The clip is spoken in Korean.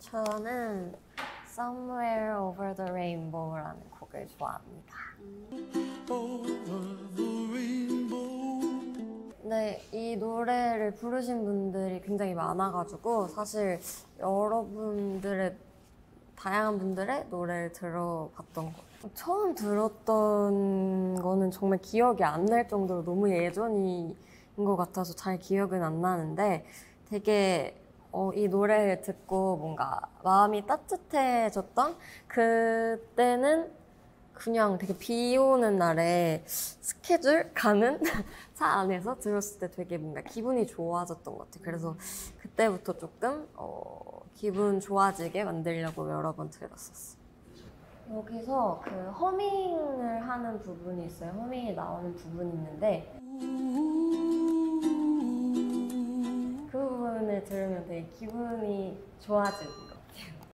저는 Somewhere Over the Rainbow라는 곡을 좋아합니다. 네, 이 노래를 부르신 분들이 굉장히 많아가지고 사실 여러분들의 다양한 분들의 노래를 들어봤던 거. 처음 들었던 거는 정말 기억이 안 날 정도로 너무 예전인 것 같아서 잘 기억은 안 나는데 되게 이 노래를 듣고 뭔가 마음이 따뜻해졌던 그때는 그냥 되게 비 오는 날에 스케줄 가는 차 안에서 들었을 때 되게 뭔가 기분이 좋아졌던 것 같아요. 그래서 그때부터 조금 기분 좋아지게 만들려고 여러 번 들었었어요. 여기서 그 허밍을 하는 부분이 있어요. 허밍이 나오는 부분이 있는데 그 부분을 들으면 되게 기분이 좋아지고